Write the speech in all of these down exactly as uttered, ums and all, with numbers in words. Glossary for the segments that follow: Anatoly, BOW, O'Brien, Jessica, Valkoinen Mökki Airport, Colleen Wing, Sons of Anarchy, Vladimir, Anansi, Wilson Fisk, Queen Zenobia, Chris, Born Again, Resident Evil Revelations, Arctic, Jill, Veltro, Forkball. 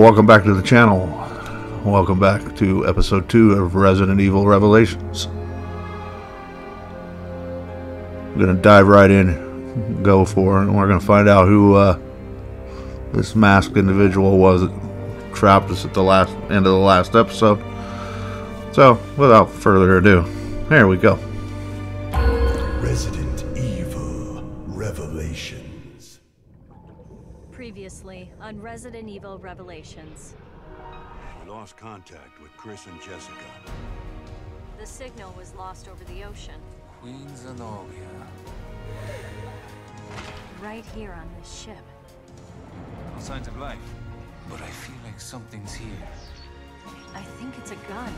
welcome back to the channel. Welcome back to episode two of Resident Evil Revelations. We're going to dive right in, go for it, and we're going to find out who uh, this masked individual was that trapped us at the last end of the last episode. So, without further ado, here we go. Resident Evil Revelations. Previously on Resident Evil Revelations. We lost contact with Chris and Jessica. The signal was lost over the ocean. Queen Zenobia. Right here on this ship. No signs of life, but I feel like something's here. I think it's a gun.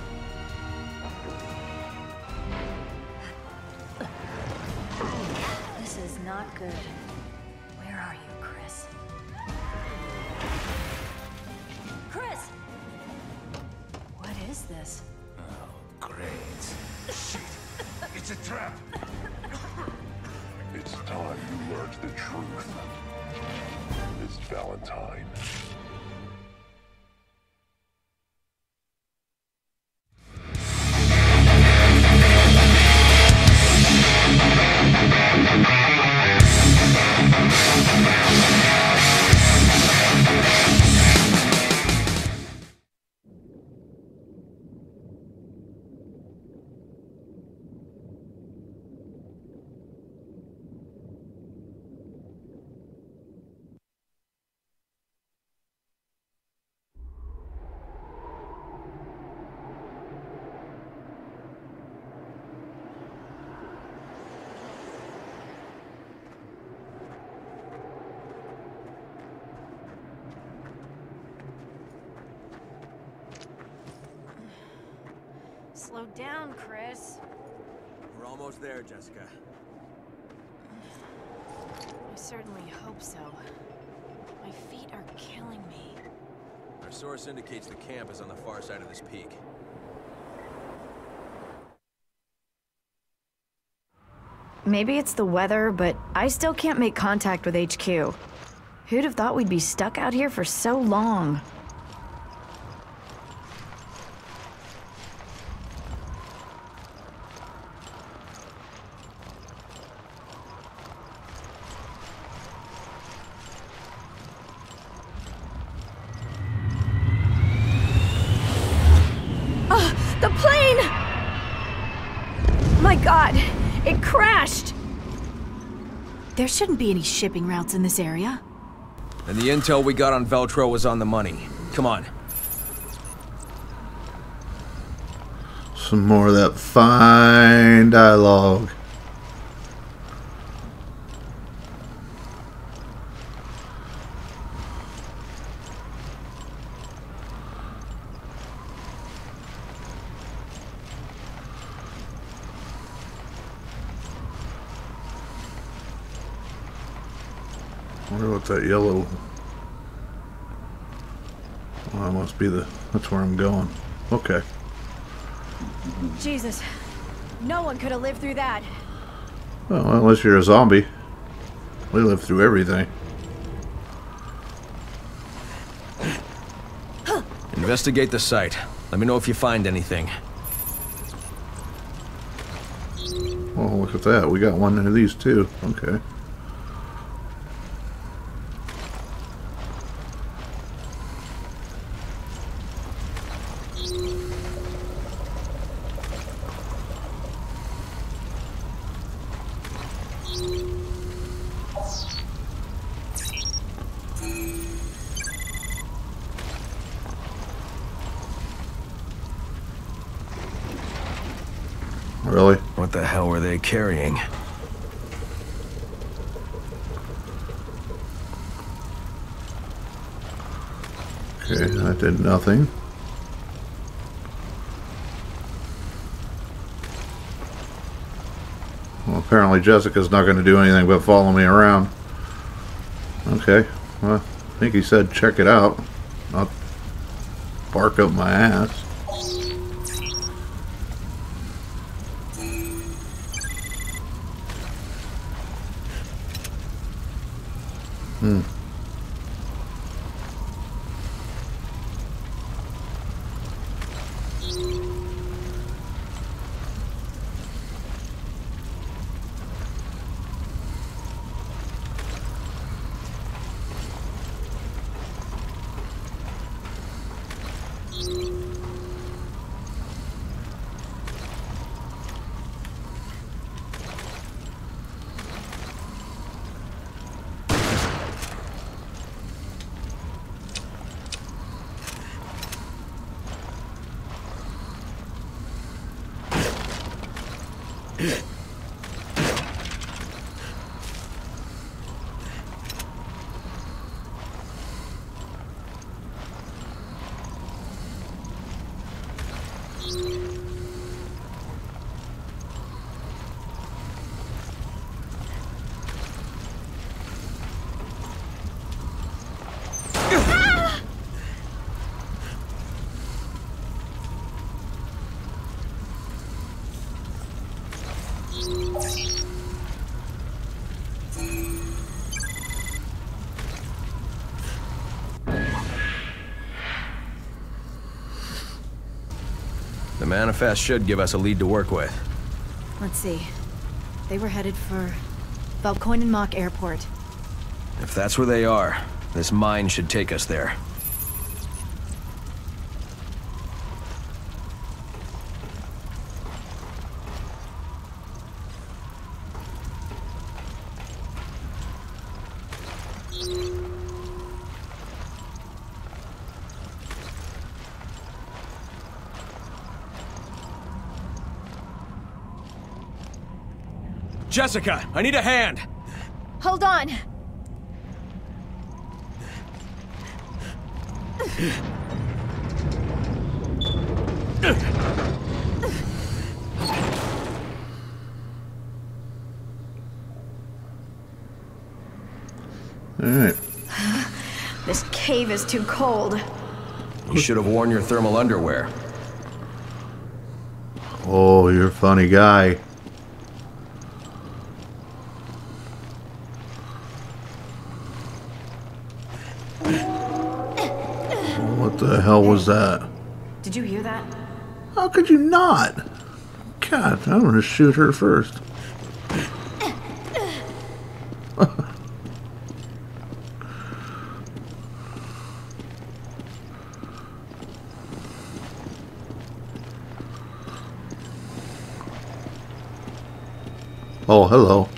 This is not good. Where are you, Chris? Chris! What is this? Oh, great. Shit! It's a trap! It's time you learned the truth. It's Valentine. Slow down, Chris. We're almost there, Jessica. I certainly hope so. My feet are killing me. Our source indicates the camp is on the far side of this peak. Maybe it's the weather, but I still can't make contact with H Q. Who'd have thought we'd be stuck out here for so long? There shouldn't be any shipping routes in this area. And the intel we got on Veltro was on the money. Come on. Some more of that fine dialogue. That yellow. Well, that must be the. That's where I'm going. Okay. Jesus, no one could have lived through that. Well, unless you're a zombie, we live through everything. Investigate the site. Let me know if you find anything. Oh, look at that! We got one of these too. Okay. Really? What the hell were they carrying? Okay, that did nothing. Well, apparently Jessica's not going to do anything but follow me around. Okay, well, I think he said check it out, not bark up my ass. Hmm. manifest should give us a lead to work with. Let's see. They were headed for Valkoinen Mökki Airport. If that's where they are, this mine should take us there. Jessica, I need a hand! Hold on! Alright. This cave is too cold. You should have worn your thermal underwear. Oh, you're a funny guy. What the hell was that? Did you hear that? How could you not? God, I'm gonna shoot her first. Oh, hello.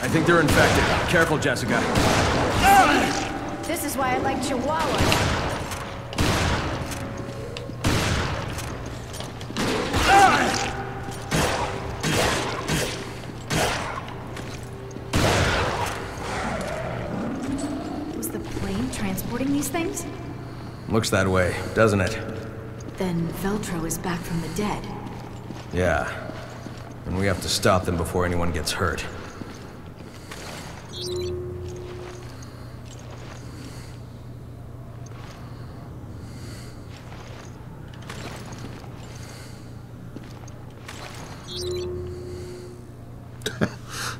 I think they're infected. Careful, Jessica. This is why I like Chihuahuas. Looks that way, doesn't it? Then Veltro is back from the dead. Yeah. And we have to stop them before anyone gets hurt.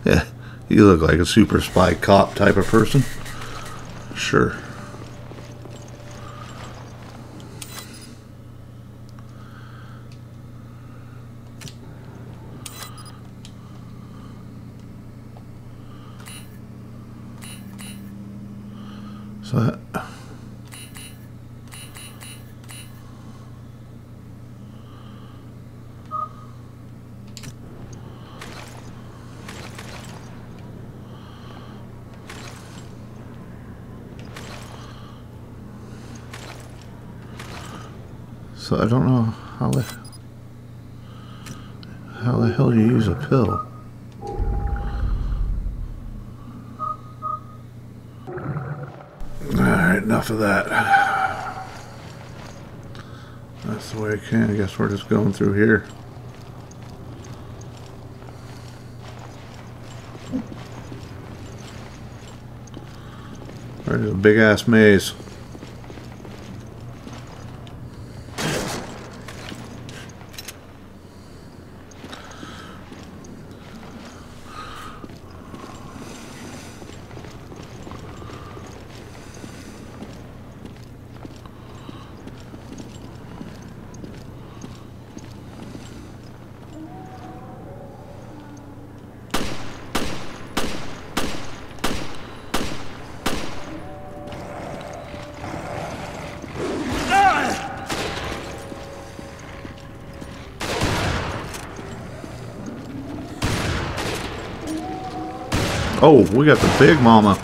Yeah, you look like a super spy cop type of person. Sure. So that, so I don't know how the how the hell do you use a pill? Enough of that. That's the way I can. I guess we're just going through here. There's a big ass maze. Oh, we got the big mama.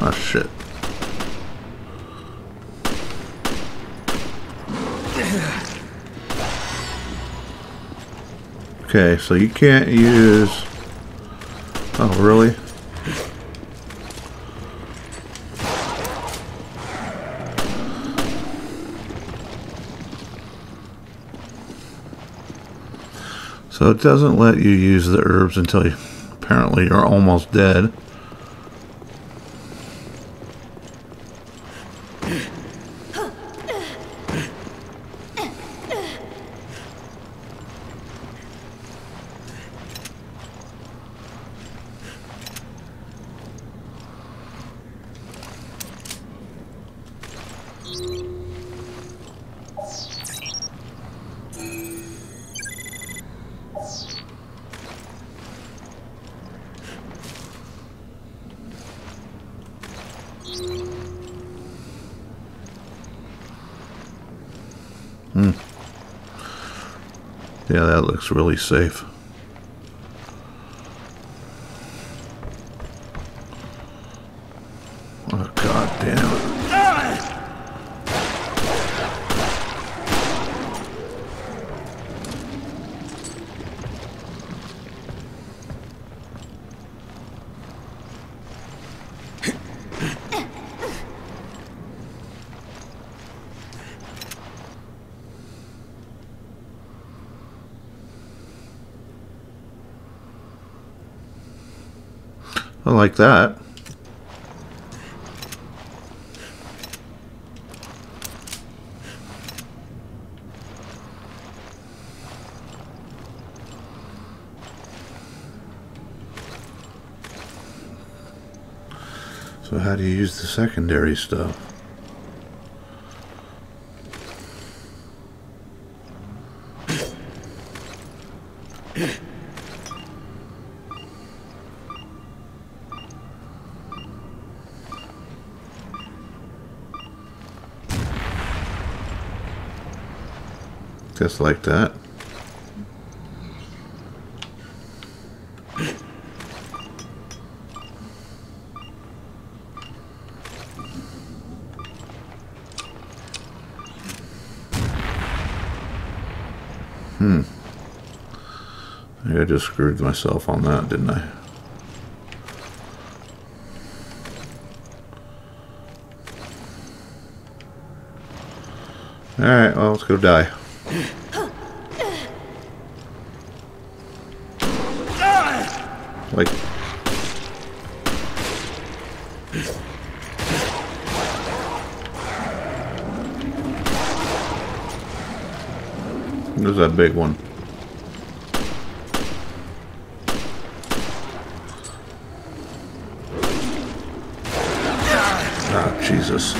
Oh, shit. Okay, so you can't use... Oh, really? So it doesn't let you use the herbs until you apparently you're almost dead. Yeah, that looks really safe. Oh, God damn it. Ah! I like that. So how do you use the secondary stuff? Just like that. Hmm. I just screwed myself on that, didn't I? Alright, well, let's go die. Like... There's that big one. Ah, Jesus.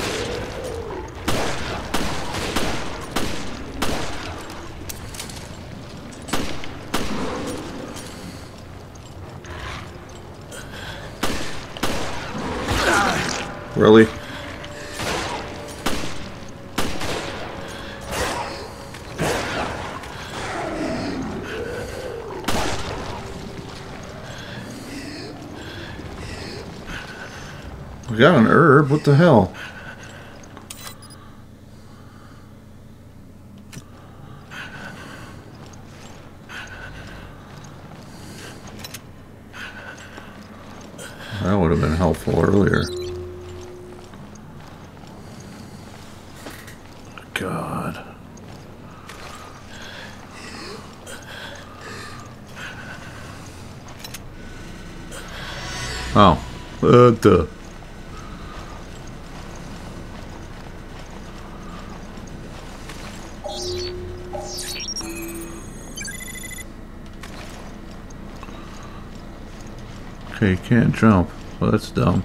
Really? We got an herb, what the hell? That would have been helpful earlier. God. Oh. What the... Okay, you can't jump. Well, that's dumb.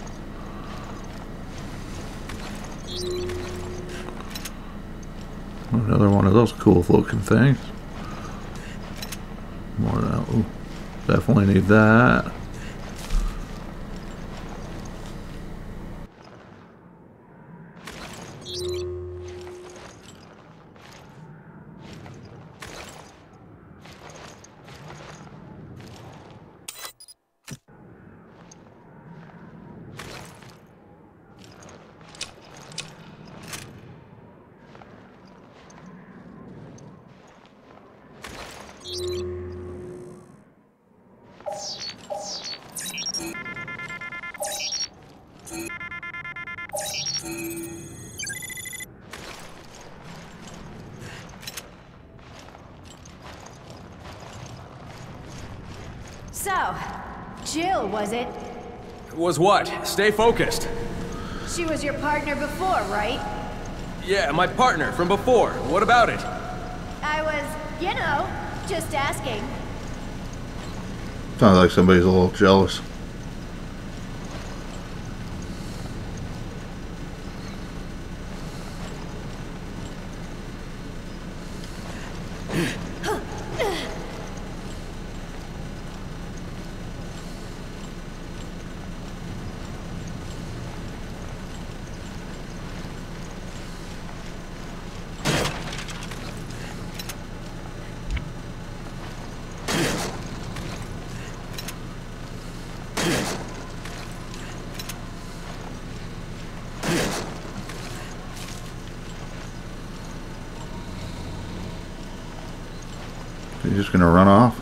Another one of those cool looking things. More of that. Ooh, definitely need that. So, Jill, was it? Was what? Stay focused. She was your partner before, right? Yeah, my partner from before. What about it? I was, you know, just asking. Sounds like somebody's a little jealous. He's just gonna run off.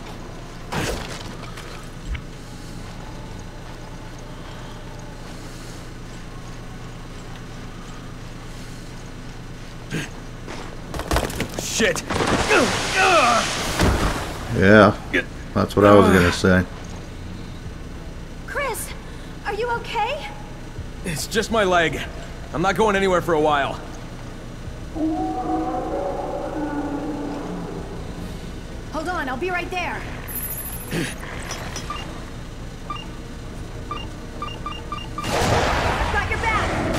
Shit. Yeah, that's what I was gonna say. Chris, are you okay? It's just my leg. I'm not going anywhere for a while. Hold on, I'll be right there. I've got your back.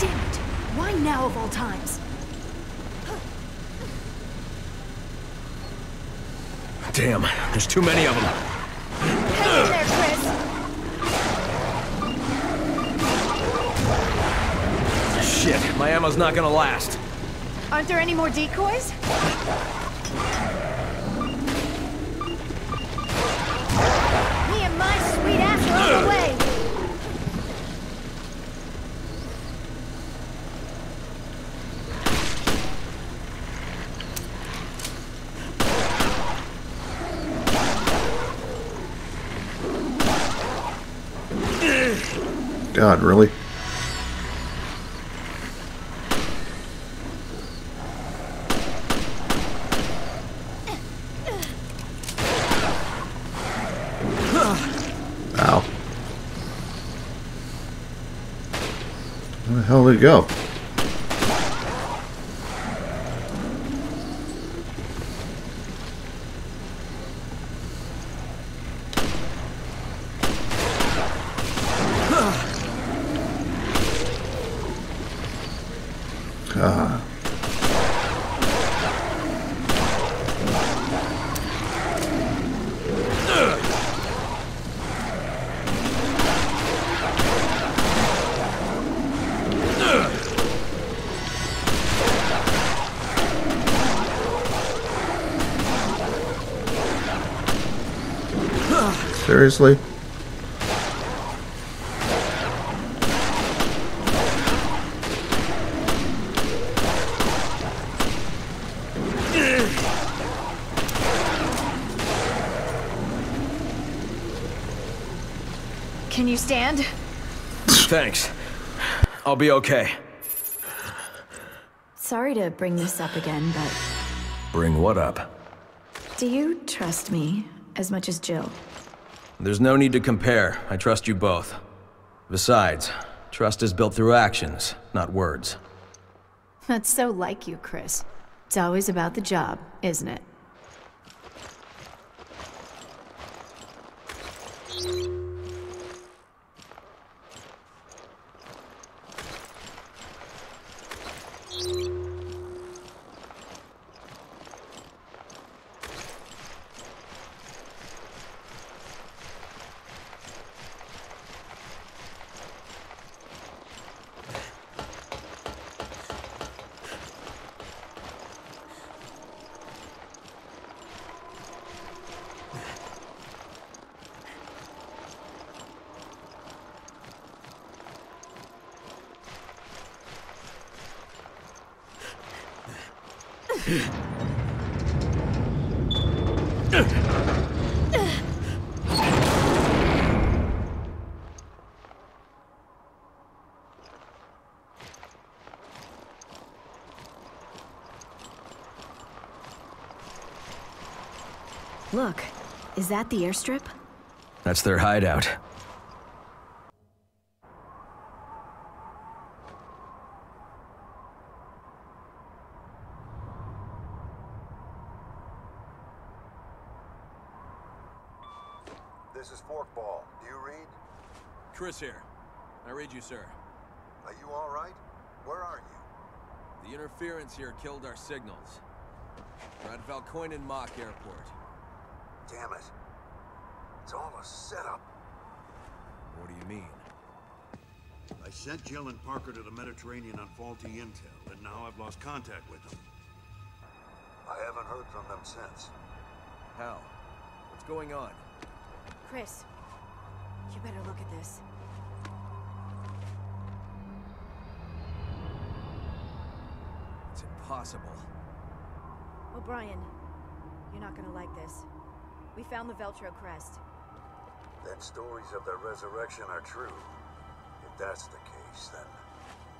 Damn it. Why now of all times? Damn, there's too many of them. Hang in there, Chris. Shit, my ammo's not gonna last. Aren't there any more decoys? Me and my sweet ass are on the way. God, really? Ow. Where the hell did it go? Seriously? Can you stand? Thanks. I'll be okay. Sorry to bring this up again, but... Bring what up? Do you trust me as much as Jill? There's no need to compare. I trust you both. Besides, trust is built through actions, not words. That's so like you, Chris. It's always about the job, isn't it? Look, is that the airstrip? That's their hideout. This is Forkball. Do you read? Chris here. I read you, sir. Are you all right? Where are you? The interference here killed our signals. We're at Valkoinen Mökki Airport. Damn it. It's all a setup. What do you mean? I sent Jill and Parker to the Mediterranean on faulty intel, and now I've lost contact with them. I haven't heard from them since. How? What's going on? Chris, you better look at this. It's impossible. O'Brien, you're not gonna like this. We found the Veltro crest. Then stories of the resurrection are true. If that's the case, then...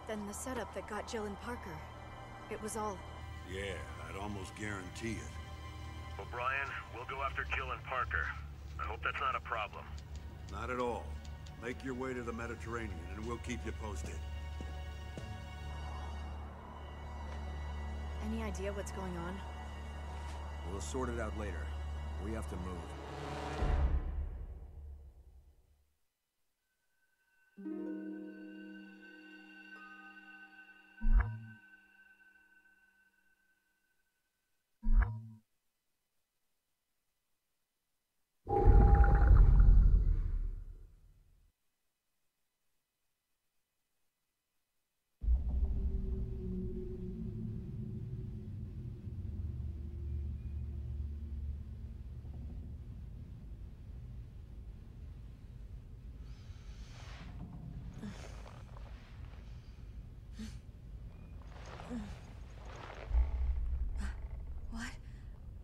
Then the setup that got Jill and Parker. It was all... Yeah, I'd almost guarantee it. O'Brien, we'll go after Jill and Parker. I hope that's not a problem. Not at all. Make your way to the Mediterranean and we'll keep you posted. Any idea what's going on? We'll sort it out later. We have to move.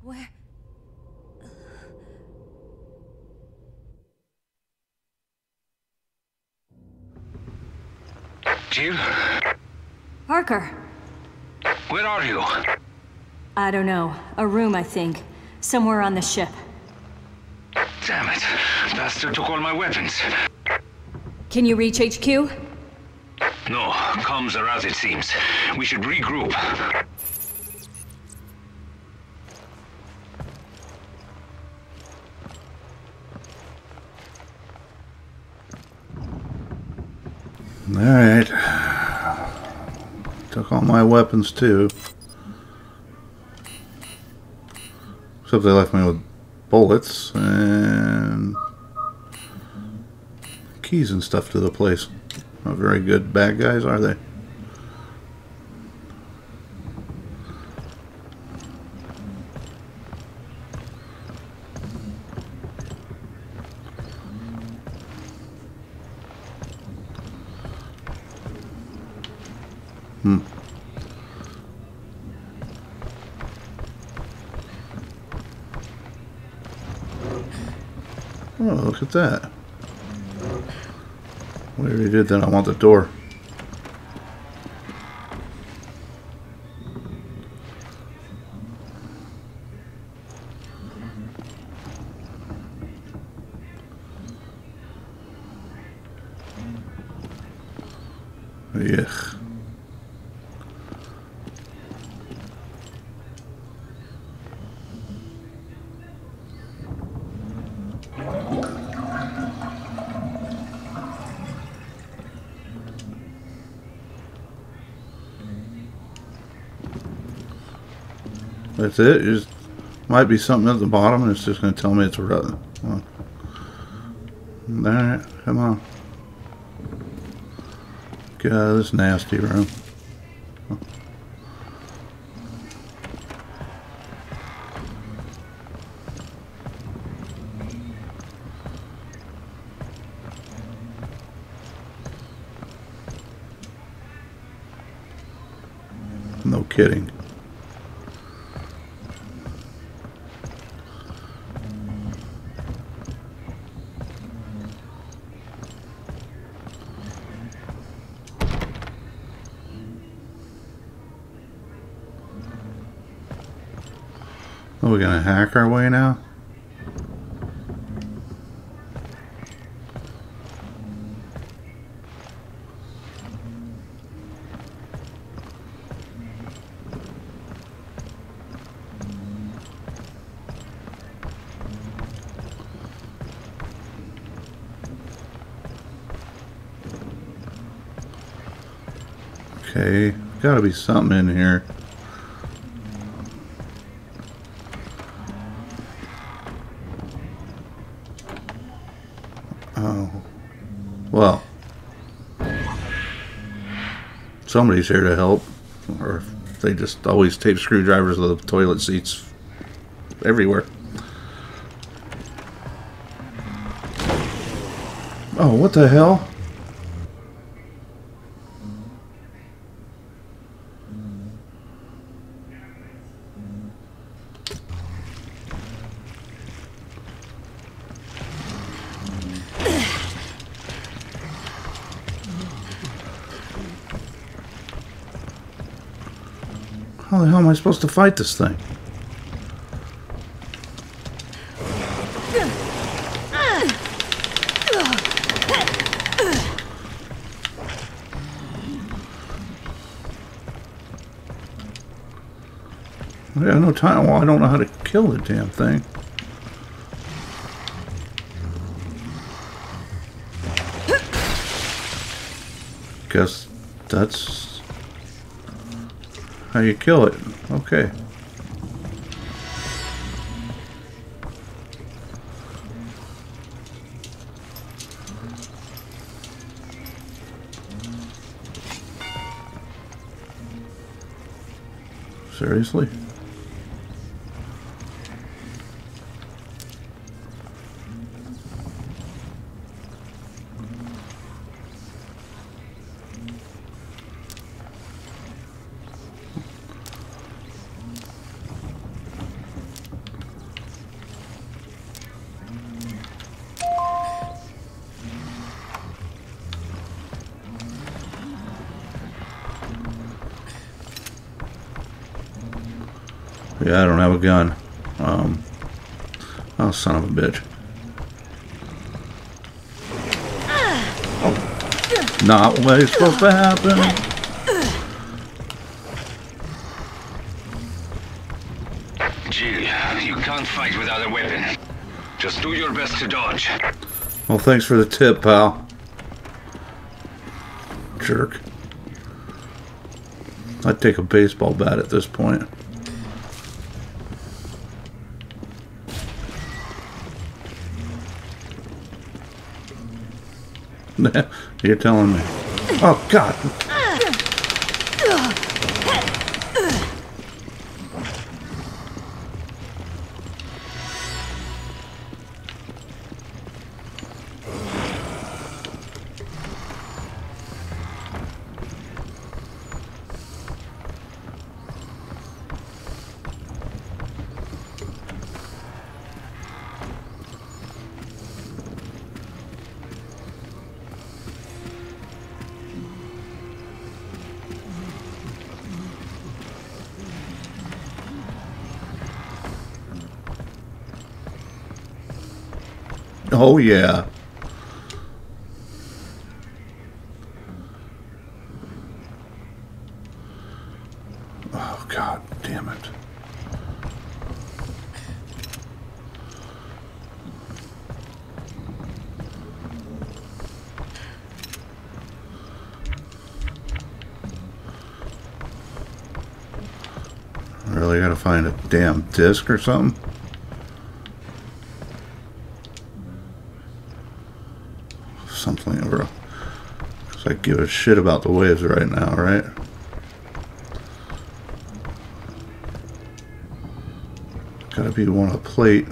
Where? Jill? Parker! Where are you? I don't know. A room, I think. Somewhere on the ship. Damn it. Bastard took all my weapons. Can you reach H Q? No. Comms are out, it seems. We should regroup. Alright. Took all my weapons too. Except they left me with bullets and keys and stuff to the place. Not very good bad guys, are they? Hmm. Oh, look at that. Whatever you did then, I want the door. Yuck. That's it. It just might be something at the bottom, and it's just going to tell me it's a rut. All right, come on. God, this nasty room. No kidding. Are we gonna hack our way now? Okay, gotta be something in here. Well, somebody's here to help, or they just always tape screwdrivers to the toilet seats everywhere. Oh, what the hell? How the hell am I supposed to fight this thing? I got no time. Well, I don't know how to kill the damn thing. Guess that's how you kill it. Okay. Seriously? Yeah, I don't have a gun. Um, oh, son of a bitch. Oh, not what is supposed to happen. Jill, you can't fight without a weapon. Just do your best to dodge. Well, thanks for the tip, pal. Jerk. I'd take a baseball bat at this point. You're telling me. Oh, God. Oh, yeah. Oh, God damn it. Really gotta find a damn disc or something? Something over. Because I give a shit about the waves right now, right? Gotta be one on a plate.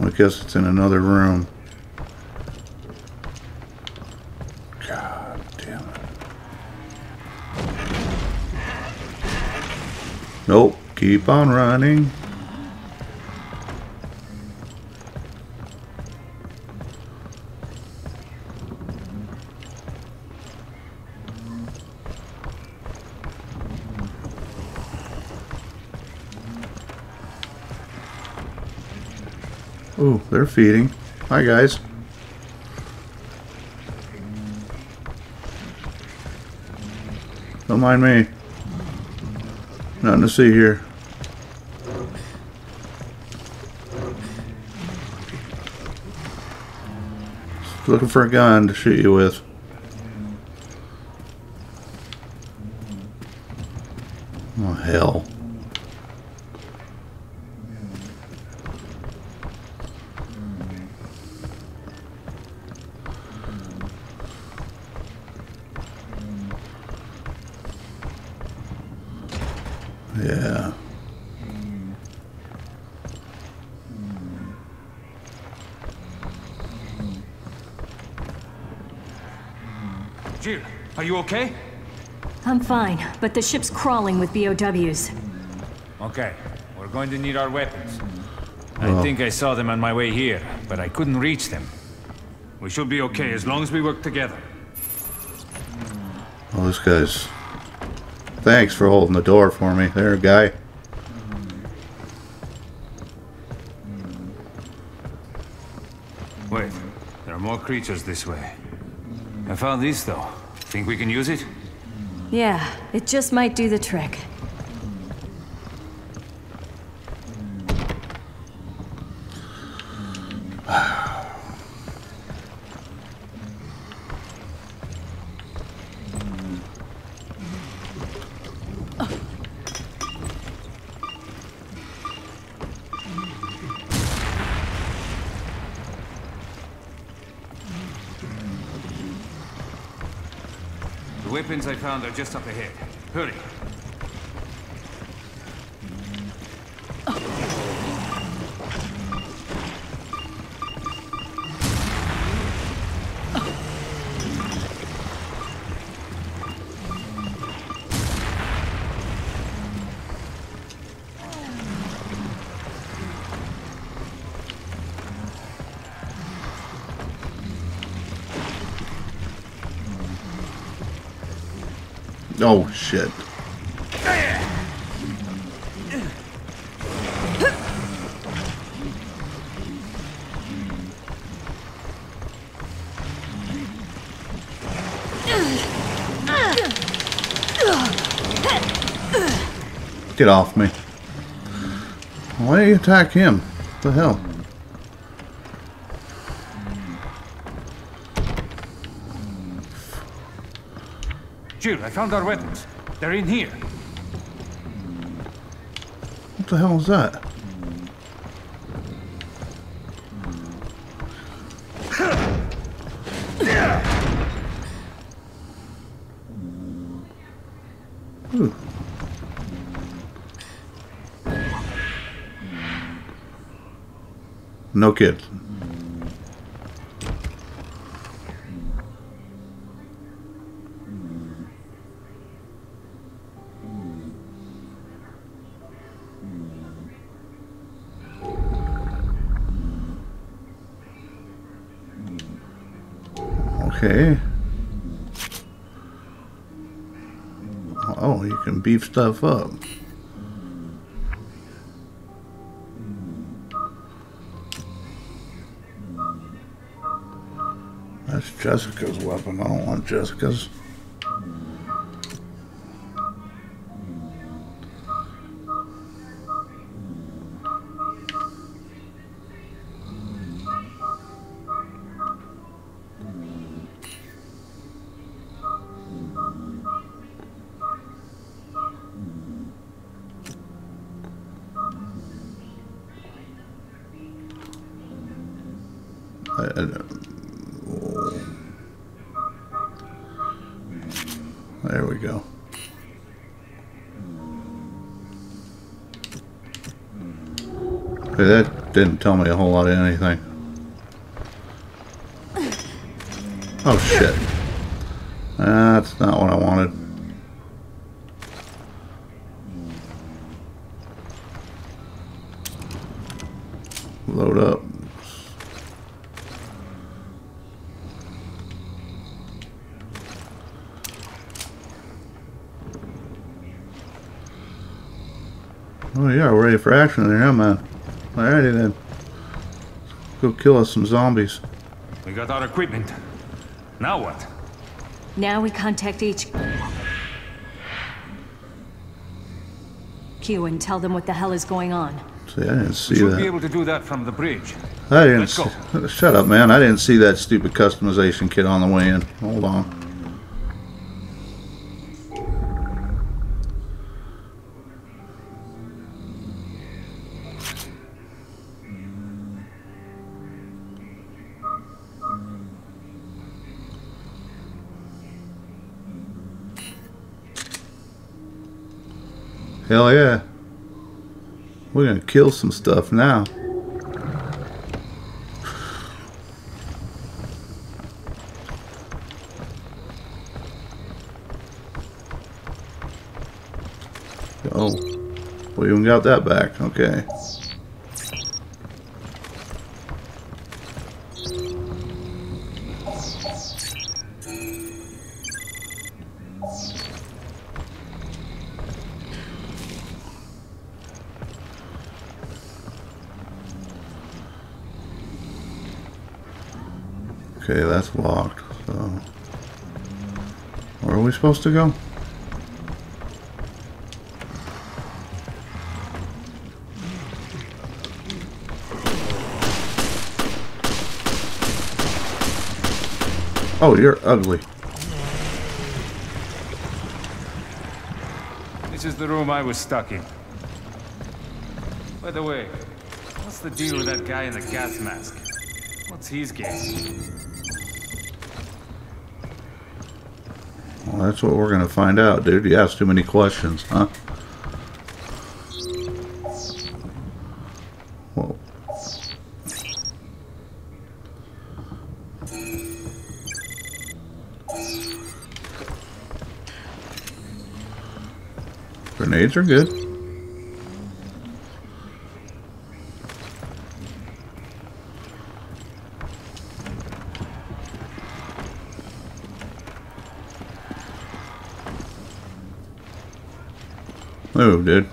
I guess it's in another room. God damn it. Nope, keep on running. Ooh, they're feeding. Hi, guys. Don't mind me. Nothing to see here. Just looking for a gun to shoot you with. Oh, hell. Yeah. Jill, are you okay? I'm fine, but the ship's crawling with B O Ws. Okay, we're going to need our weapons. Oh. I think I saw them on my way here, but I couldn't reach them. We should be okay as long as we work together. Well, this guy's... Thanks for holding the door for me. There, guy. Wait, there are more creatures this way. I found this, though. Think we can use it? Yeah, it just might do the trick. Weapons I found are just up ahead. Hurry. Oh shit. Get off me. Why did you attack him? What the hell? Jill, I found our weapons. They're in here. What the hell is that? Ooh. No kid. Okay. Oh, you can beef stuff up. That's Jessica's weapon. I don't want Jessica's. There we go. Okay, that didn't tell me a whole lot of anything. Oh shit. That's not what I wanted. Load up. Oh yeah, we're ready for action there, huh, man? Alrighty then. Let's go kill us some zombies. We got our equipment. Now what? Now we contact each... Q and tell them what the hell is going on. See, I didn't see that. We should be able to do that from the bridge. I didn't see... Shut up, man. I didn't see that stupid customization kit on the way in. Hold on. Hell yeah. We're gonna kill some stuff now. Oh. We even got that back. Okay. Okay, that's locked, so where are we supposed to go? Oh, you're ugly. This is the room I was stuck in. By the way, what's the deal with that guy in the gas mask? What's his game? Well, that's what we're gonna find out, dude. You asked too many questions, huh? Whoa. Grenades are good. Move, dude.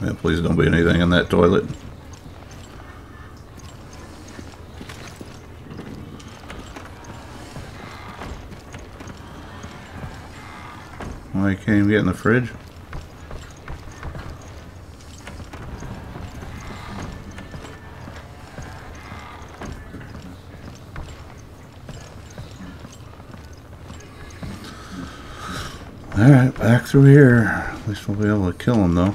Yeah, please don't be anything in that toilet. Well, you can't even get in the fridge. Alright, back through here. At least we'll be able to kill him, though.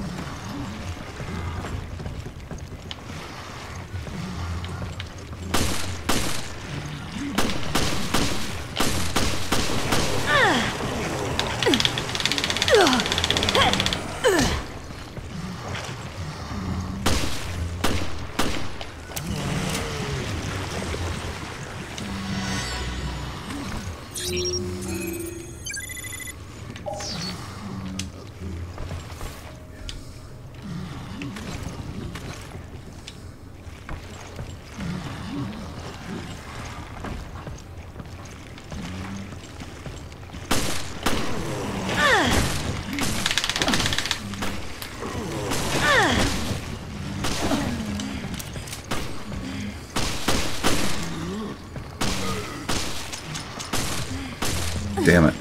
Damn it.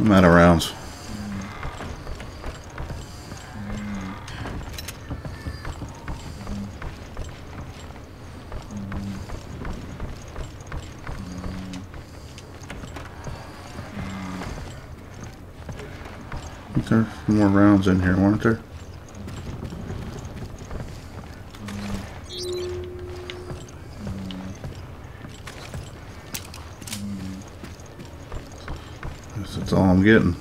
I'm out of rounds. There's more rounds in here, weren't there? That's all I'm getting.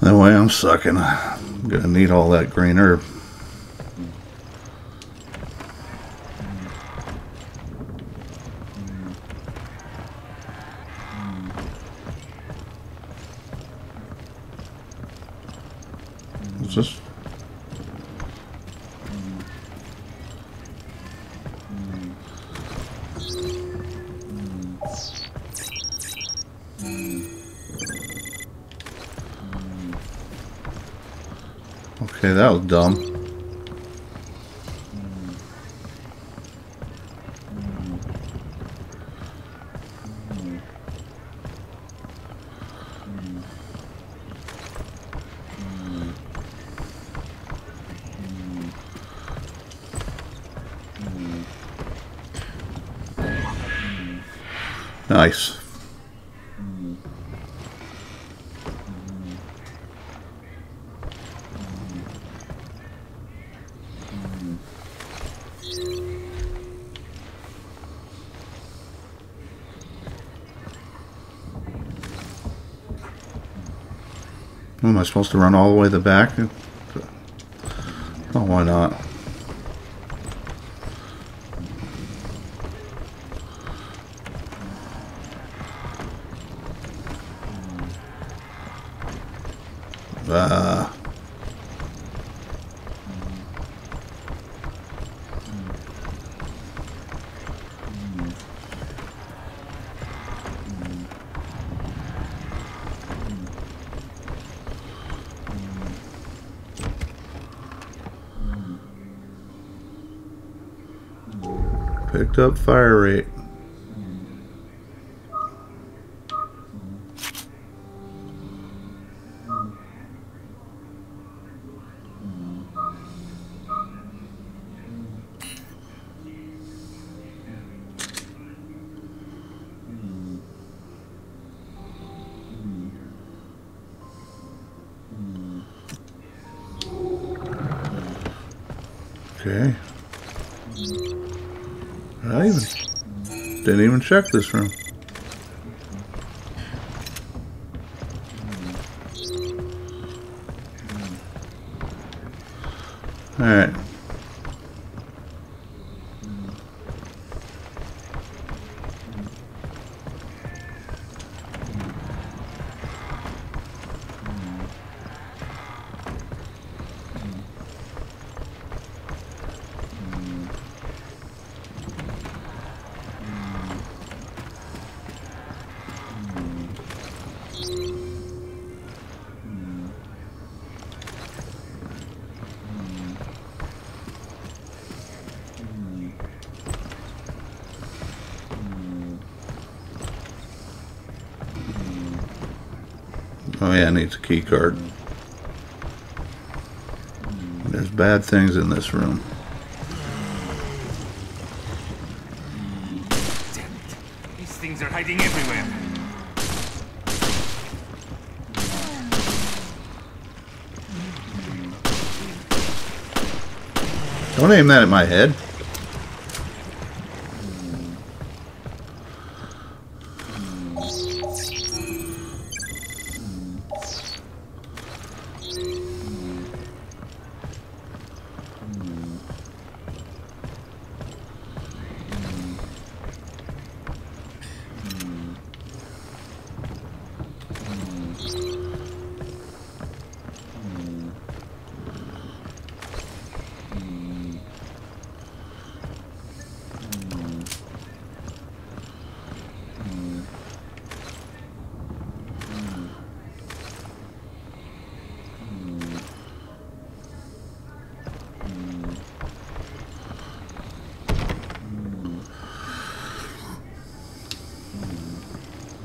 That way I'm sucking. I'm gonna need all that green herb. just okay, that was dumb. Nice. Oh, am I supposed to run all the way to the back? Oh, why not? Uh. Picked up fire rate. Okay. I even didn't even check this room. All right. Oh yeah, it needs a key card. There's bad things in this room. Damn it. These things are hiding everywhere. Don't aim that at my head.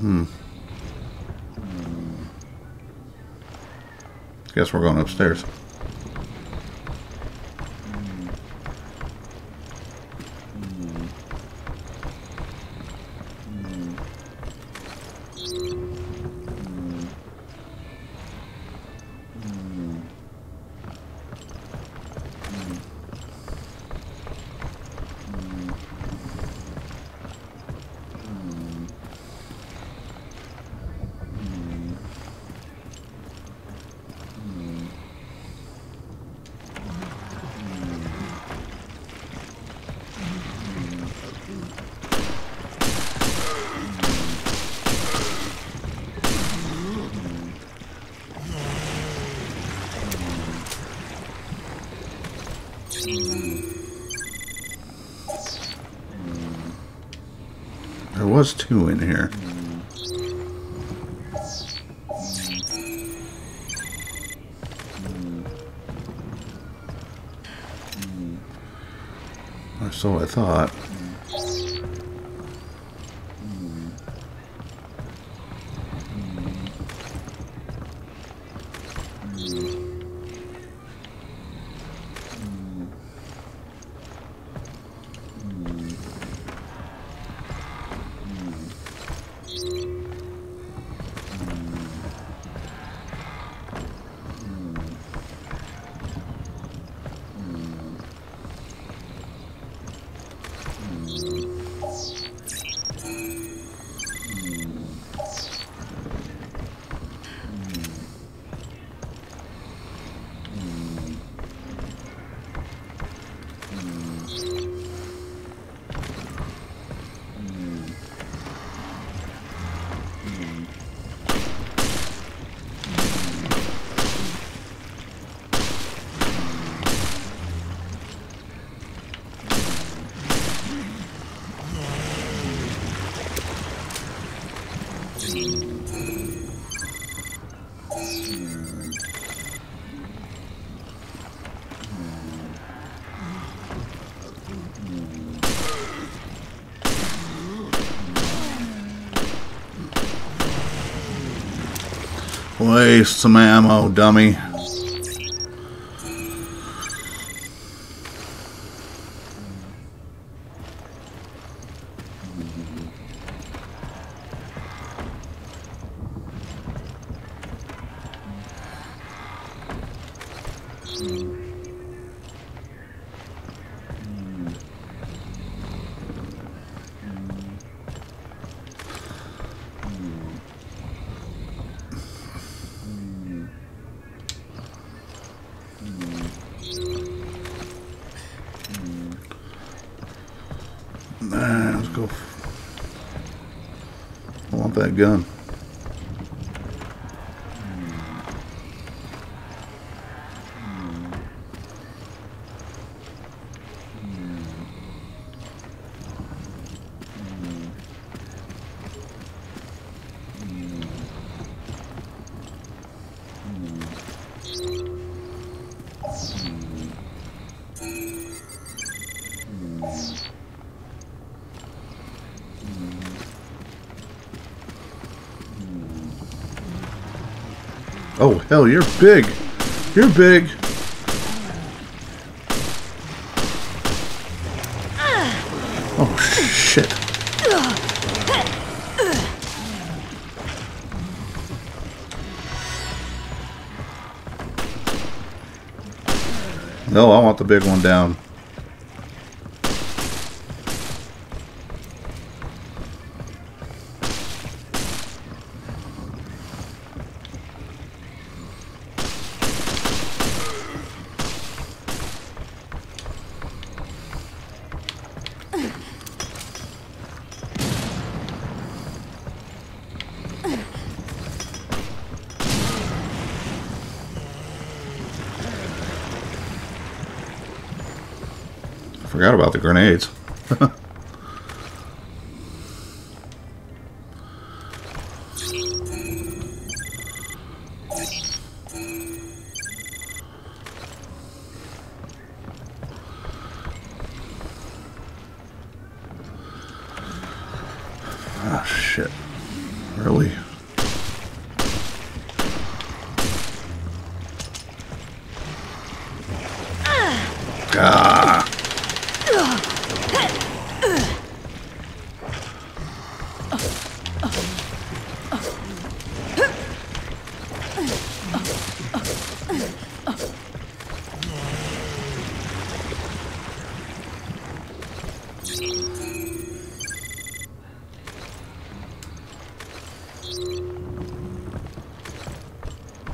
Hmm. Guess we're going upstairs. There was two in here. Or so I thought. Waste some ammo, dummy. That gun. Oh, hell, you're big. You're big. Oh, shit. No, I want the big one down. Forgot about the grenades. Ah, shit. Really? God.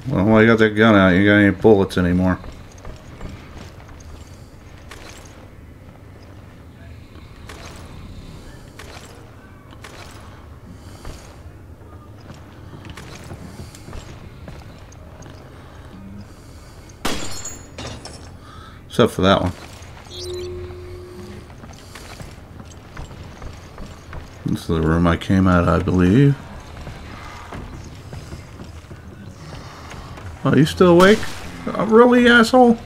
Well, while you got that gun out, you got any bullets anymore? Except for that one. This is the room I came out, I believe. Are you still awake? Uh, really, asshole?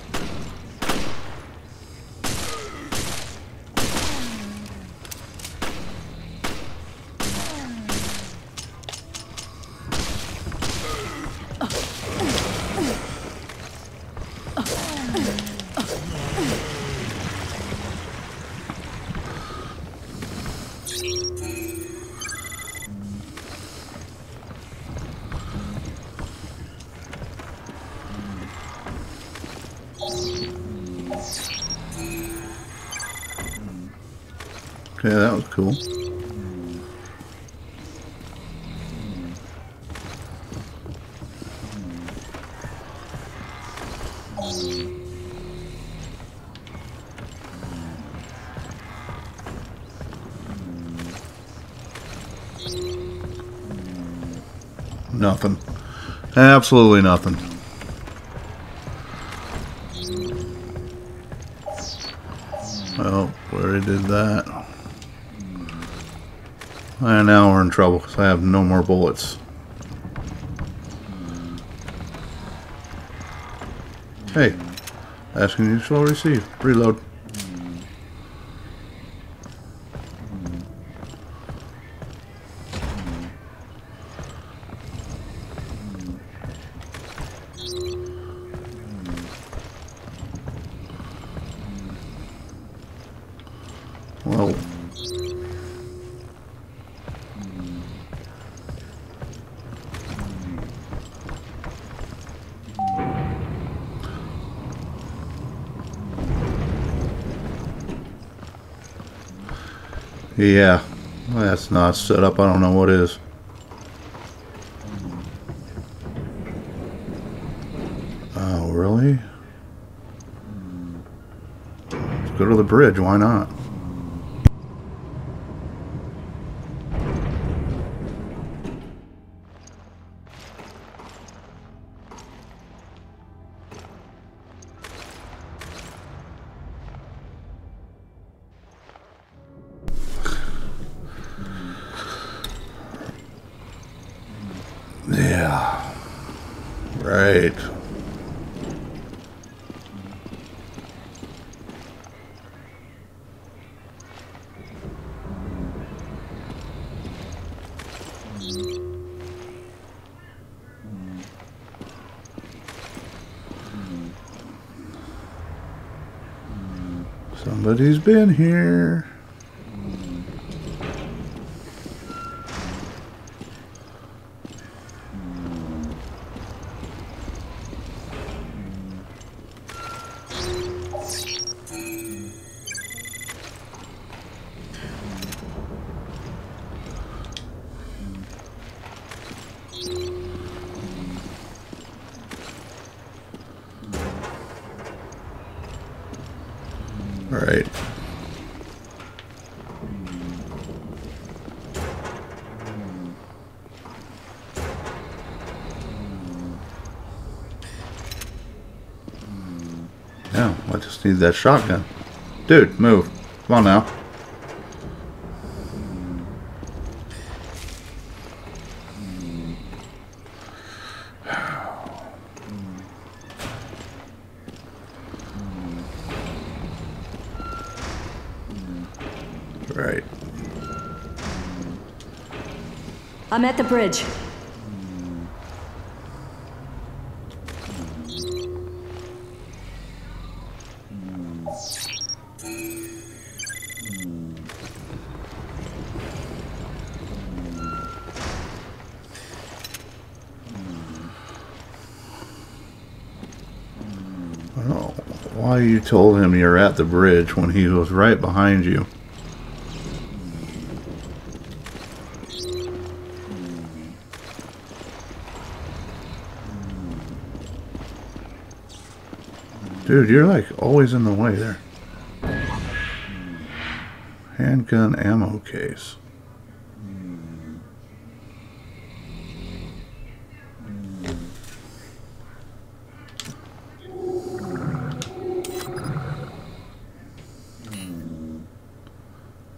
Yeah, that was cool. Nothing. Absolutely nothing. Oh, we already did that. And now we're in trouble because I have no more bullets. Hey, asking you shall receive. Reload. Whoa. Yeah, that's not set up. I don't know what is. Oh, really? Let's go to the bridge. Why not? Yeah. Right. Somebody's been here. Right. No, I just need that shotgun. Dude, move. Come on now. Right. I'm at the bridge. Oh, why you told him you're at the bridge when he was right behind you? Dude, you're like always in the way there. Handgun ammo case.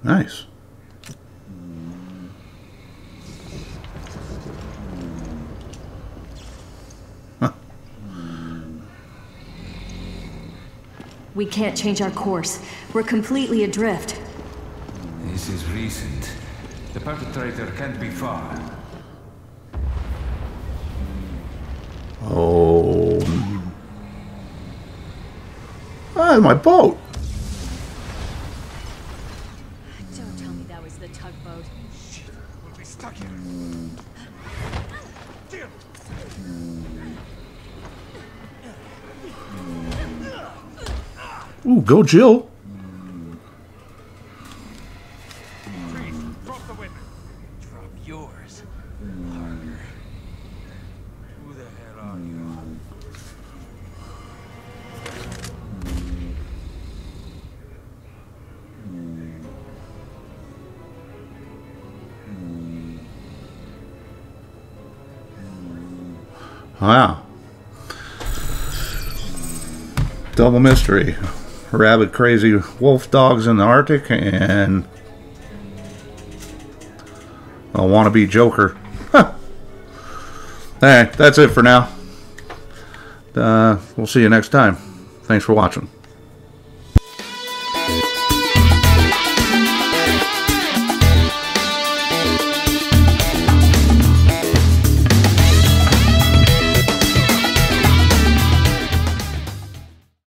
Nice. We can't change our course. We're completely adrift. This is recent. The perpetrator can't be far. Oh. Oh, my boat! Don't tell me that was the tugboat. Shit, we'll be stuck here. Jill! Ooh, go Jill! Chris, drop the weapon. Drop yours, partner. Who the hell are you? Wow. Double mystery. Rabid crazy wolf dogs in the Arctic and a wannabe Joker. Huh. Alright, that's it for now. Uh, we'll see you next time. Thanks for watching.